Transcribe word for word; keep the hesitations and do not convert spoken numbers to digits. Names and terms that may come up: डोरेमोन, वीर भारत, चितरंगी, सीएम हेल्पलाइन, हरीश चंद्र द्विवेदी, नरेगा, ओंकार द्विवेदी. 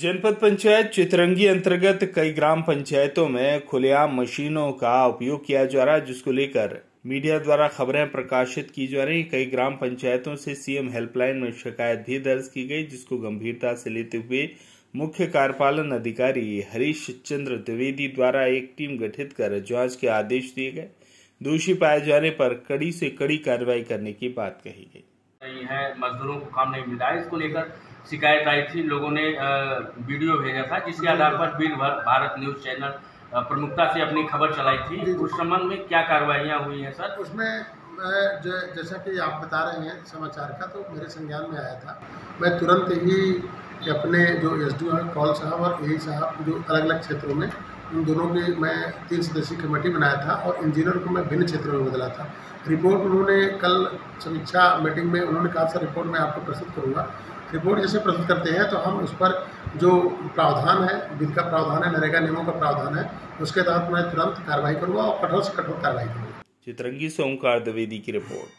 जनपद पंचायत चितरंगी अंतर्गत कई ग्राम पंचायतों में खुलेआम मशीनों का उपयोग किया जा रहा है, जिसको लेकर मीडिया द्वारा खबरें प्रकाशित की जा रही। कई ग्राम पंचायतों से सीएम हेल्पलाइन में शिकायत भी दर्ज की गई, जिसको गंभीरता से लेते हुए मुख्य कार्यपालन अधिकारी हरीश चंद्र द्विवेदी द्वारा एक टीम गठित कर जांच के आदेश दिए गए। दोषी पाए जाने पर कड़ी से कड़ी कार्रवाई करने की बात कही गई है। मजदूरों को काम नहीं मिल रहा है, इसको लेकर शिकायत आई थी। लोगों ने वीडियो भेजा था, जिसके आधार पर वीर भारत न्यूज़ चैनल प्रमुखता से अपनी खबर चलाई थी। उस संबंध में क्या कार्रवाइयाँ हुई हैं सर? उसमें जैसा कि आप बता रहे हैं समाचार का, तो मेरे संज्ञान में आया था। मैं तुरंत ही अपने जो एस डी ओ कॉल साहब और ए साहब जो अलग अलग क्षेत्रों में, उन दोनों की मैं तीन सदस्यीय कमेटी बनाया था और इंजीनियर को मैं भिन्न क्षेत्रों में बदला था। रिपोर्ट उन्होंने कल समीक्षा मीटिंग में उन्होंने कहा सर रिपोर्ट मैं आपको प्रस्तुत करूँगा। रिपोर्ट जैसे प्रस्तुत करते हैं तो हम उस पर जो प्रावधान है, विधि का प्रावधान है, नरेगा नियमों का प्रावधान है, उसके तहत मैं तुरंत कार्रवाई करूँगा और कठोर से कठोर कार्रवाई करूँगा। चितरंगी से ओंकार द्विवेदी की रिपोर्ट।